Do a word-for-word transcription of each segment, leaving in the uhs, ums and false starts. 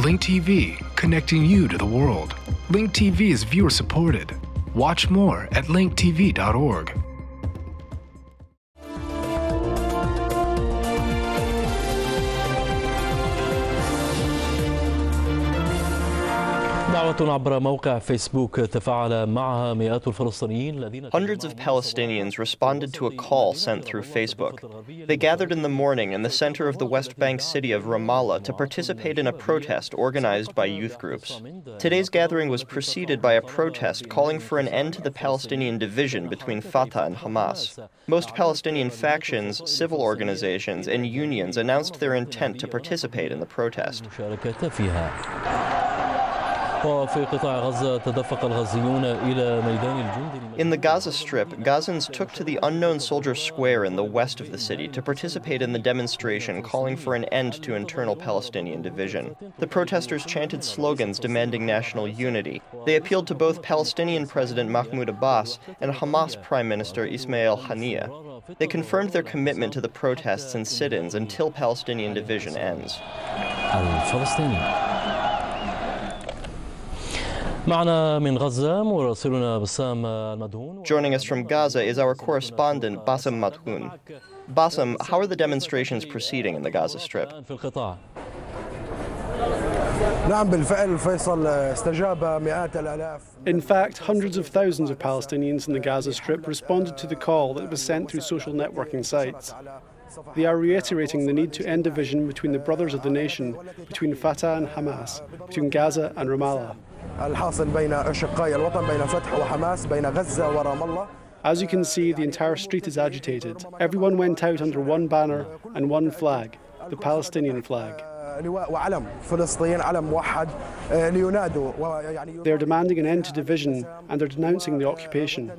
Link T V, connecting you to the world. Link T V is viewer supported. Watch more at link t v dot org. Hundreds of Palestinians responded to a call sent through Facebook. They gathered in the morning in the center of the West Bank city of Ramallah to participate in a protest organized by youth groups. Today's gathering was preceded by a protest calling for an end to the Palestinian division between Fatah and Hamas. Most Palestinian factions, civil organizations, and unions announced their intent to participate in the protest. In the Gaza Strip, Gazans took to the unknown soldier square in the west of the city to participate in the demonstration calling for an end to internal Palestinian division. The protesters chanted slogans demanding national unity. They appealed to both Palestinian President Mahmoud Abbas and Hamas Prime Minister Ismail Haniyeh. They confirmed their commitment to the protests and sit-ins until Palestinian division ends. Joining us from Gaza is our correspondent Bassam Madhoun. Bassam, how are the demonstrations proceeding in the Gaza Strip? In fact, hundreds of thousands of Palestinians in the Gaza Strip responded to the call that was sent through social networking sites. They are reiterating the need to end division between the brothers of the nation, between Fatah and Hamas, between Gaza and Ramallah. As you can see, the entire street is agitated. Everyone went out under one banner and one flag, the Palestinian flag. They are demanding an end to division, and they're denouncing the occupation.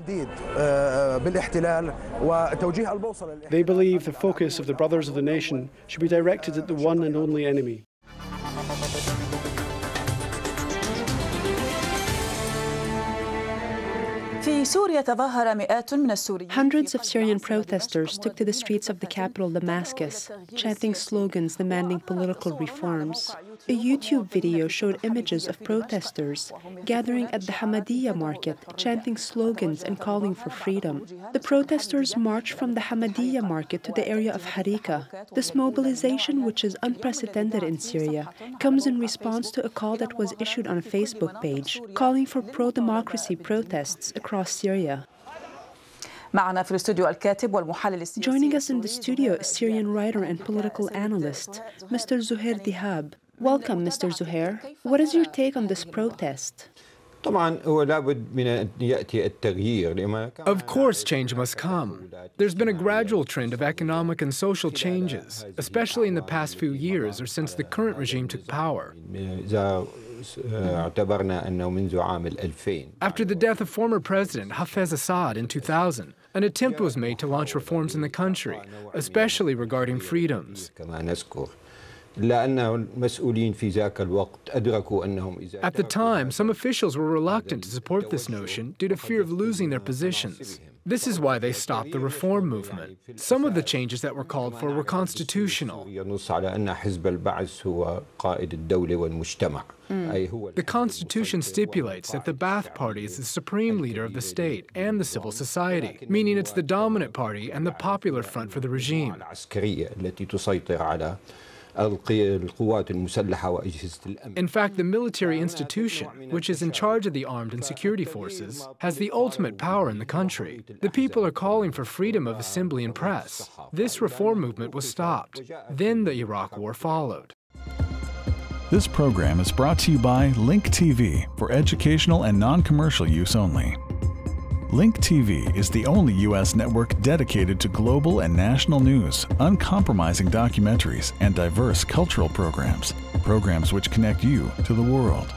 They believe the focus of the brothers of the nation should be directed at the one and only enemy. Hundreds of Syrian protesters took to the streets of the capital Damascus, chanting slogans demanding political reforms. A YouTube video showed images of protesters gathering at the Hamadiyah market, chanting slogans and calling for freedom. The protesters marched from the Hamadiyah market to the area of Hariqa. This mobilization, which is unprecedented in Syria, comes in response to a call that was issued on a Facebook page, calling for pro-democracy protests across Syria. Joining us in the studio is Syrian writer and political analyst, Mister Zuhair Dihab. Welcome, Mister Zuhair. What is your take on this protest? Of course, change must come. There's been a gradual trend of economic and social changes, especially in the past few years or since the current regime took power. After the death of former President Hafez Assad in two thousand, an attempt was made to launch reforms in the country, especially regarding freedoms. At the time, some officials were reluctant to support this notion due to fear of losing their positions. This is why they stopped the reform movement. Some of the changes that were called for were constitutional. Mm. The Constitution stipulates that the Baath Party is the supreme leader of the state and the civil society, meaning it's the dominant party and the popular front for the regime. In fact, the military institution, which is in charge of the armed and security forces, has the ultimate power in the country. The people are calling for freedom of assembly and press. This reform movement was stopped. Then the Iraq War followed. This program is brought to you by Link T V for educational and non-commercial use only. Link T V is the only U S network dedicated to global and national news, uncompromising documentaries, and diverse cultural programs, programs which connect you to the world.